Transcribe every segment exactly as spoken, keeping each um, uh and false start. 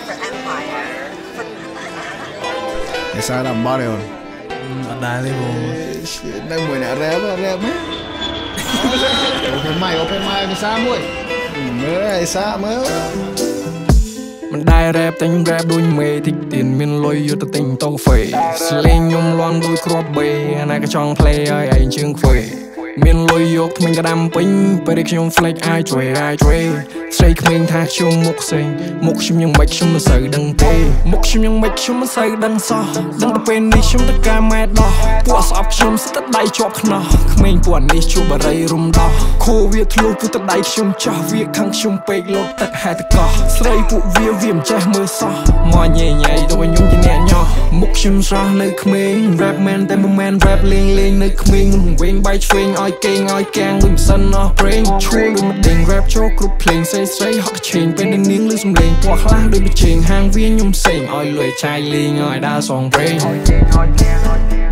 for Empire. Esa era Mario. Dale, vos. Está buena, real, real, open mic, open mic, esa muy. Mira, esa muy. Đai rap tánh rap đôi mê thích tiền miên lôi yêu ta tình tông phẩy Sling nhung loan đôi crop bê Này cái chong play ơi anh chương phẩy Miên lôi yêu mình cả đam pính Bởi đích nhung flex ai trôi ai trôi Say mình thác chung mục sinh Mục chung nhung bạch chung mà sợ đăng tê Mục chung nhung bạch chung mà sợ đăng so Đăng tập bên đi chung tất cả mẹ đo Pua sọp chung sẽ tất đáy cho khăn Mình pua ní chú bà rây rung đo Khô viết lưu pua tất đáy chung cho Viết khăn chung bếch lột tất hai tất có Srei pua viết viêm chai mơ so Mò nhẹ nhẹ đôi nhung thì nhẹ nhò Mục chung ra nơi khả mình Rap man tên mơ man rap liên liên nơi khả mình Rung vinh bay chuyên oi kênh oi càng Đôi mà sân nó brain Chú đôi mà đỉnh rap cho group playing say Say họ chênh bên đêm niếng lưu xung lênh Qua khá đôi bị chênh hàng viên nhung xênh Ôi lưỡi chai linh ôi đa song brain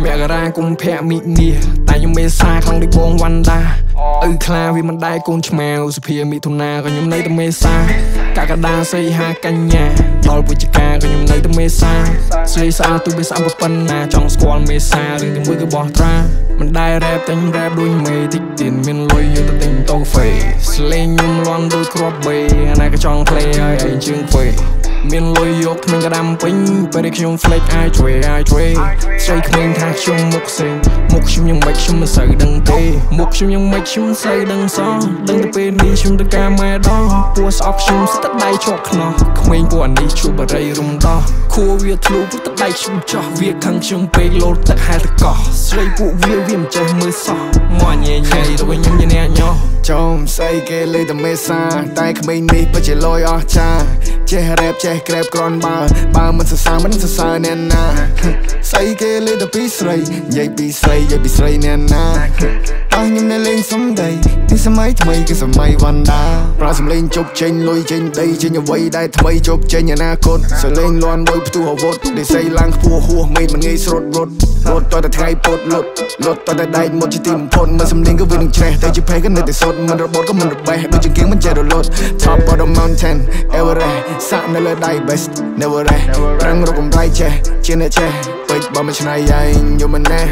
Mẹ gà ra cũng phẹ mịt nìa Tại nhung mê xa khăn đôi bông Vanda Ừ khá vì mặt đai con chmèo Sự phía mị thôn nà còn nhung nơi tâm mê xa Cả gà đa xây hai canh nhà Đói với chì ca còn nhung nơi tâm mê xa Xây xa tôi bê xa bật phân nà Trong squall mê xa đừng tìm vui cứ bỏ ra Mặt đai rap tánh rap đôi mê thích tiền miên lôi yêu ta tình tông phẩy Sling nhung loan đôi crop bê Này cái chong play ơi anh chương phẩy Miên lôi yêu mình cả đam pính Bởi đích nhung flex ai trôi ai trôi Xây mình thác chung mục xinh Mục chung nhung bạch chung mà sợ đăng tê Mục chung nhung bạch chung say đằng sau đằng từ bên đi chung từ camera đó pua sọc chung sẽ tắt đáy cho nó mình của anh đi chụp bà rây rung đó khu việt lũ với tắt đáy chung cho việc thằng chung bê lô tắt hai tắt cỏ xây vụ viêm viêm trời mưa sọ mò nhẹ nhẹ đâu với nhung như nè nhau chồng say kê lên tầm mê xa tay khám bên đi bất chỉ lôi ở cha che rap che grab con ba ba mình sờ sờ mình sờ sờ nè na say kê lên tầm pí say dây pí say dây pí say nè na tao nhung nè lên sớm đây thì sao mấy thay cái sao mấy Vanda ra sầm lên chụp trên lôi trên đây trên nhà vây đai thay chụp trên nhà na cột sờ lên loan vây tu hổ vót để xây lang phù hùa mây mình nghe sốt rốt rốt toàn là thay bột lột lột toàn là đai một chỉ tìm phun mà sầm lên cứ vì đừng che tay chỉ phải cái nơi để sốt mình ra bột có mình được bay đôi chân kiến mình chạy đồ lột top of the mountain Everest sạm nơi là đai best never end răng rồi cũng đai che trên này che bịch bao mình chảy anh yêu mình nè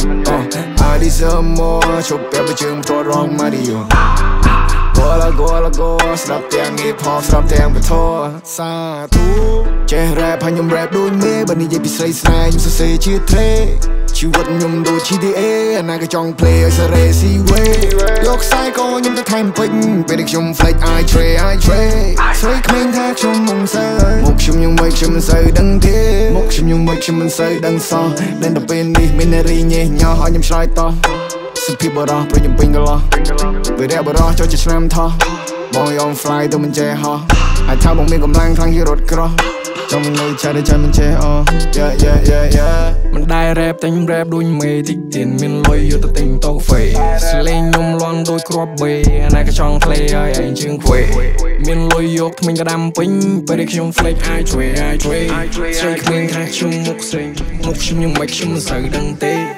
I deserve more chụp đẹp với chương to wrong Mario Gola gola gola Slap down hip hop Slap down guitar Satu Che rap hay nhom rap đôi mê Bạn đi dây bị say sài Nhom sao xê chia thế Chỉ vật nhom đôi giê tê a Anh ai cái chong play Ơi xa rê si quê Dốc sai có nhom ta thay một bình Về được chom flex ai trê ai trê Xoay khmênh thác chom mông sơi Một chom nhom bạch chom mình sơi đăng thế Một chom nhom bạch chom mình sơi đăng so Lên đập bên đi Mình nè ri nhẹ nhỏ hỏi nhom xoay to Some people are bringing bingo, video but all just slam talk. Boy on fly, don't man jay ha. I tell them make 'em lang, lang you road cross. Trong nơi trái đời trái mình che o, yeah yeah yeah yeah. Mình đai rap tánh rap đôi mê thích tiền miên lôi yêu ta tình tông phẩy. Sling nhung loan đôi crop bê, này cái chong play ơi anh chương quẩy. Miên lôi yêu mình cả đam pính, bởi đích nhung flex ai trôi ai trôi. Say mình thác chung mục xinh, mục chung nhung bạch chung mà sợ đăng tê.